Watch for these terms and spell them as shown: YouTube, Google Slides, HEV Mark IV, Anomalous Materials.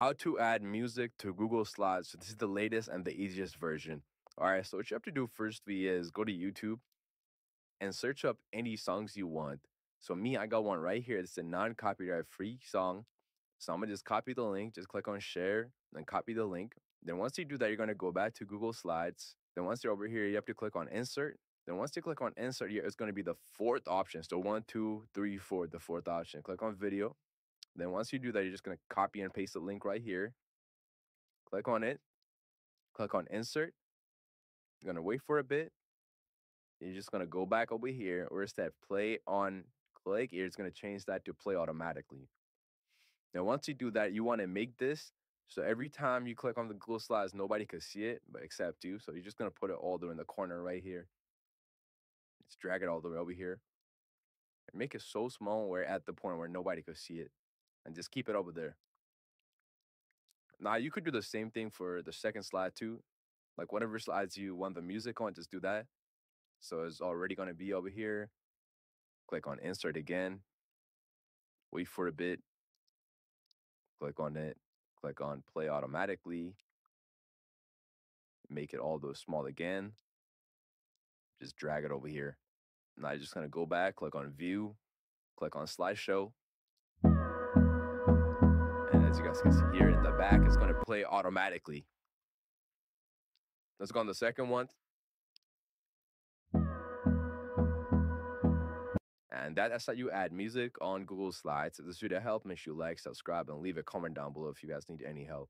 How to add music to Google Slides. So this is the latest and the easiest version. All right, so what you have to do firstly is go to YouTube and search up any songs you want. So me, I got one right here. It's a non-copyright free song. So I'm gonna just copy the link, just click on share, then copy the link. Then once you do that, you're gonna go back to Google Slides. Then once you're over here, you have to click on insert. Then once you click on insert here, it's gonna be the fourth option. So 1, 2, 3, 4, the fourth option. Click on video. Then once you do that, you're just going to copy and paste the link right here. Click on it. Click on insert. You're going to wait for a bit. You're just going to go back over here where it's that play on click. It's going to change that to play automatically. Now, once you do that, you want to make this so every time you click on the Google Slides, nobody could see it but except you. So you're just going to put it all there in the corner right here. Just drag it all the way over here. And make it so small where at the point where nobody could see it. And just keep it over there. Now, you could do the same thing for the second slide too. Like whatever slides you want the music on, just do that. So it's already going to be over here. Click on insert again. Wait for a bit. Click on it. Click on play automatically. Make it all those small again. Just drag it over here. Now you're just going to go back, click on view, click on slideshow. As you guys can see here in the back, it's going to play automatically. Let's go on the second one. And that's how you add music on Google Slides. If this video helped, make sure you like, subscribe, and leave a comment down below if you guys need any help.